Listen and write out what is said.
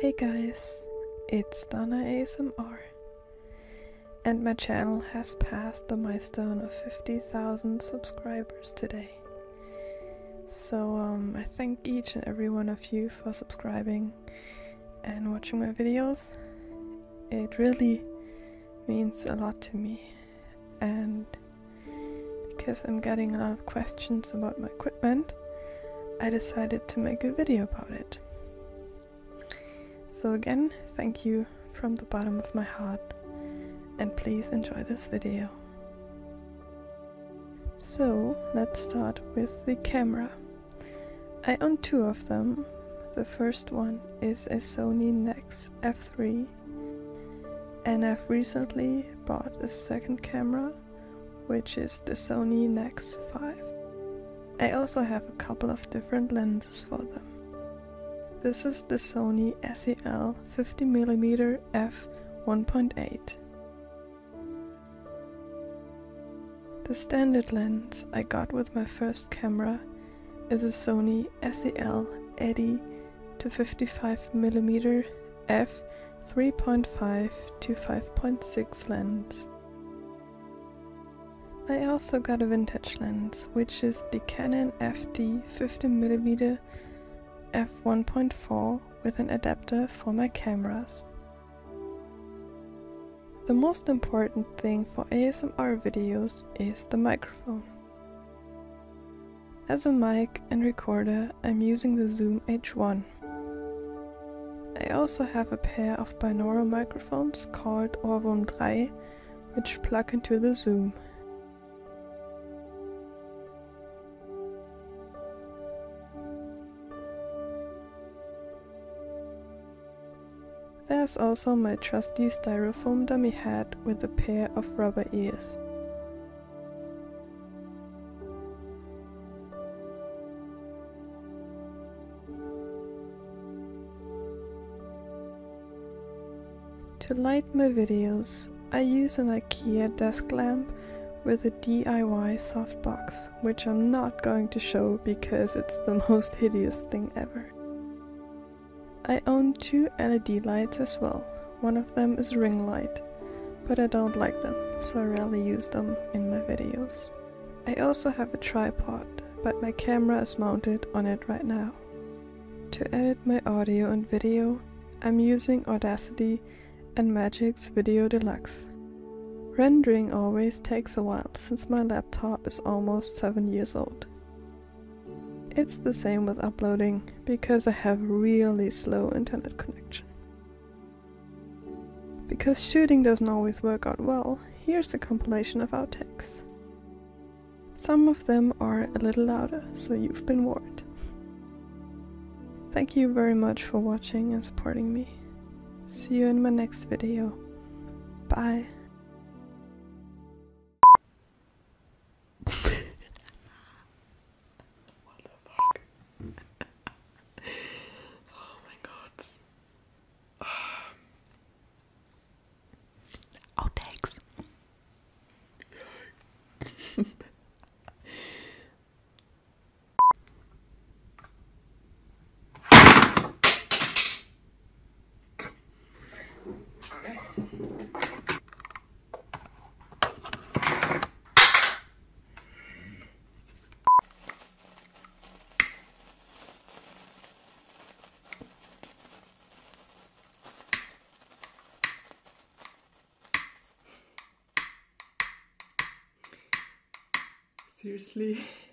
Hey guys, it's Donna ASMR, and my channel has passed the milestone of 50,000 subscribers today. So I thank each and every one of you for subscribing and watching my videos. It really means a lot to me, and because I'm getting a lot of questions about my equipment, I decided to make a video about it. So again, thank you from the bottom of my heart, and please enjoy this video. So let's start with the camera. I own two of them. The first one is a Sony NEX F3, and I've recently bought a second camera, which is the Sony NEX 5. I also have a couple of different lenses for them. This is the Sony SEL 50mm f1.8. The standard lens I got with my first camera is a Sony SEL 80-55mm f3.5-5.6 lens. I also got a vintage lens, which is the Canon FD 50mm f1.4 with an adapter for my cameras. The most important thing for ASMR videos is the microphone. As a mic and recorder, I'm using the Zoom H1. I also have a pair of binaural microphones called Ohrwurm 3, which plug into the Zoom. There's also my trusty styrofoam dummy head with a pair of rubber ears. To light my videos, I use an IKEA desk lamp with a DIY softbox, which I'm not going to show because it's the most hideous thing ever. I own two LED lights as well. One of them is ring light, but I don't like them, so I rarely use them in my videos. I also have a tripod, but my camera is mounted on it right now. To edit my audio and video, I'm using Audacity and Magix Video Deluxe. Rendering always takes a while, since my laptop is almost 7 years old. It's the same with uploading, because I have really slow internet connection. Because shooting doesn't always work out well, here's a compilation of outtakes. Some of them are a little louder, so you've been warned. Thank you very much for watching and supporting me. See you in my next video. Bye. Seriously.